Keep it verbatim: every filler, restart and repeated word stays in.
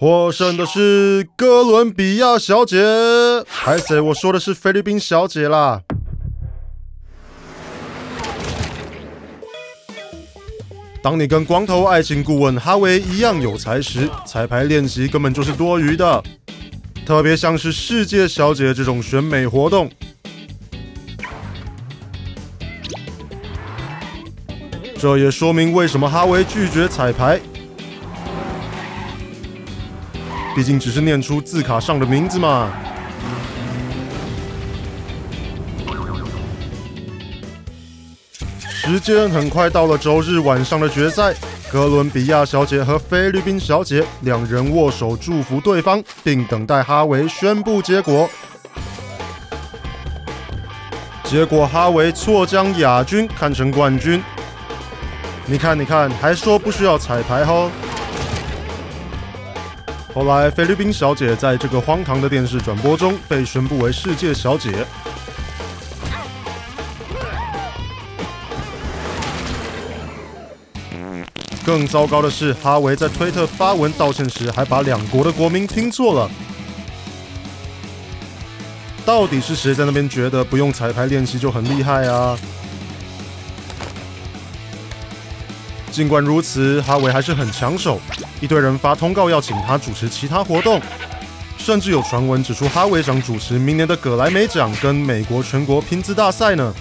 获胜的是哥伦比亚小姐。还谁？我说的是菲律宾小姐啦。 当你跟光头爱情顾问哈维一样有才时，彩排练习根本就是多余的，特别像是世界小姐这种选美活动。这也说明为什么哈维拒绝彩排，毕竟只是念出字卡上的名字嘛。 时间很快到了周日晚上的决赛，哥伦比亚小姐和菲律宾小姐两人握手祝福对方，并等待哈维宣布结果。结果哈维错将亚军看成冠军。你看，你看，还说不需要彩排哦。后来菲律宾小姐在这个荒唐的电视转播中被宣布为世界小姐。 更糟糕的是，哈维在推特发文道歉时，还把两国的国名听错了。到底是谁在那边觉得不用彩排练习就很厉害啊？尽管如此，哈维还是很抢手，一堆人发通告要请他主持其他活动，甚至有传闻指出哈维想主持明年的葛莱美奖跟美国全国拼字大赛呢。